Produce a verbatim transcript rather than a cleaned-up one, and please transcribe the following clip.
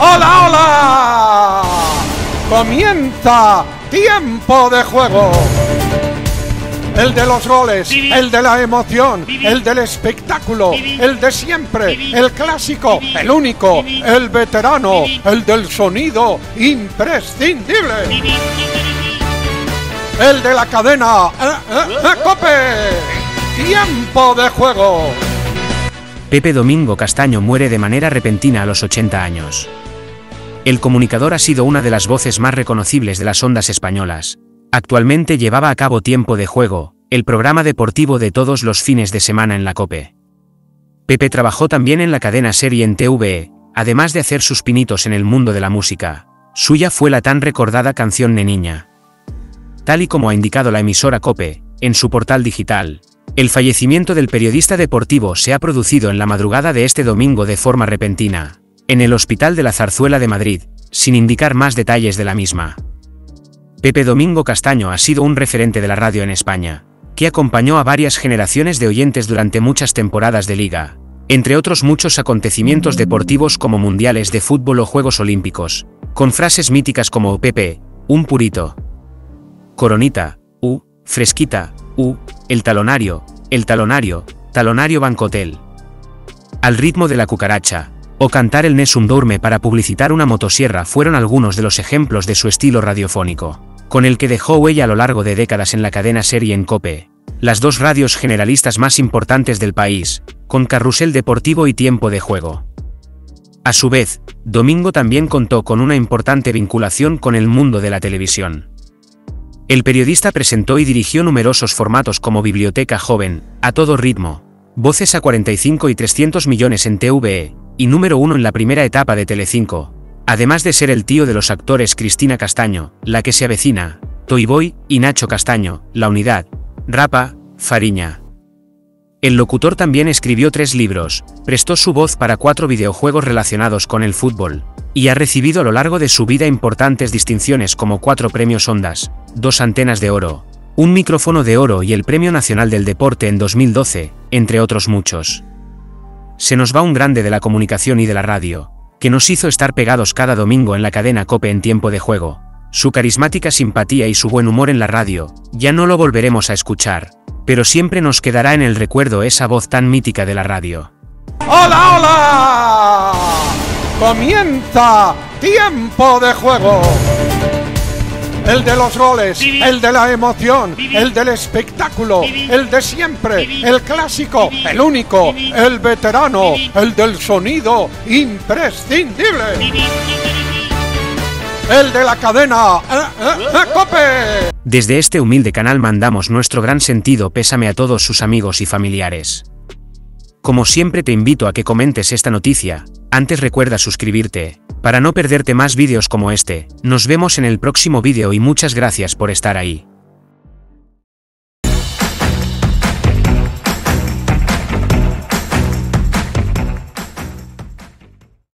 ¡Hola, hola! Comienza Tiempo de Juego. El de los goles, el de la emoción, el del espectáculo, el de siempre, el clásico, el único, el veterano, el del sonido imprescindible. El de la cadena eh, eh, COPE. Tiempo de Juego. Pepe Domingo Castaño muere de manera repentina a los ochenta años. El comunicador ha sido una de las voces más reconocibles de las ondas españolas. Actualmente llevaba a cabo Tiempo de Juego, el programa deportivo de todos los fines de semana en la COPE. Pepe trabajó también en la cadena SER y en T V E, además de hacer sus pinitos en el mundo de la música. Suya fue la tan recordada canción Neniña. Tal y como ha indicado la emisora COPE, en su portal digital, el fallecimiento del periodista deportivo se ha producido en la madrugada de este domingo de forma repentina, en el Hospital de la Zarzuela de Madrid, sin indicar más detalles de la misma. Pepe Domingo Castaño ha sido un referente de la radio en España, que acompañó a varias generaciones de oyentes durante muchas temporadas de liga, entre otros muchos acontecimientos deportivos como mundiales de fútbol o Juegos Olímpicos, con frases míticas como Pepe, un purito, coronita, u, fresquita, u, el talonario, el talonario, talonario bancotel, al ritmo de la cucaracha, o cantar el Nessun Dorma para publicitar una motosierra fueron algunos de los ejemplos de su estilo radiofónico, con el que dejó huella a lo largo de décadas en la cadena SER y en COPE, las dos radios generalistas más importantes del país, con Carrusel Deportivo y Tiempo de Juego. A su vez, Domingo también contó con una importante vinculación con el mundo de la televisión. El periodista presentó y dirigió numerosos formatos como Biblioteca Joven, A todo ritmo, Voces a cuarenta y cinco y trescientos millones en T V E, y Número uno en la primera etapa de Telecinco, además de ser el tío de los actores Cristina Castaño, La que se avecina, Toy Boy y Nacho Castaño, La unidad, Rapa, Fariña. El locutor también escribió tres libros, prestó su voz para cuatro videojuegos relacionados con el fútbol, y ha recibido a lo largo de su vida importantes distinciones como cuatro Premios Ondas, dos Antenas de Oro, un Micrófono de Oro y el Premio Nacional del Deporte en dos mil doce, entre otros muchos. Se nos va un grande de la comunicación y de la radio, que nos hizo estar pegados cada domingo en la cadena COPE en Tiempo de Juego. Su carismática simpatía y su buen humor en la radio, ya no lo volveremos a escuchar, pero siempre nos quedará en el recuerdo esa voz tan mítica de la radio. ¡Hola, hola! Comienza Tiempo de Juego. El de los goles, el de la emoción, el del espectáculo, el de siempre, el clásico, el único, el veterano, el del sonido imprescindible. El de la cadena COPE. Desde este humilde canal mandamos nuestro gran sentido pésame a todos sus amigos y familiares. Como siempre te invito a que comentes esta noticia, antes recuerda suscribirte, para no perderte más vídeos como este. Nos vemos en el próximo vídeo y muchas gracias por estar ahí.